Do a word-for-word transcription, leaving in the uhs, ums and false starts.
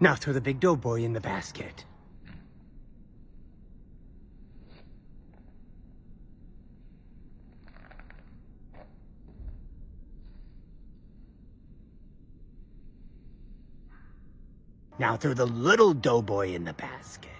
Now throw the big doughboy in the basket. Now throw the little doughboy in the basket.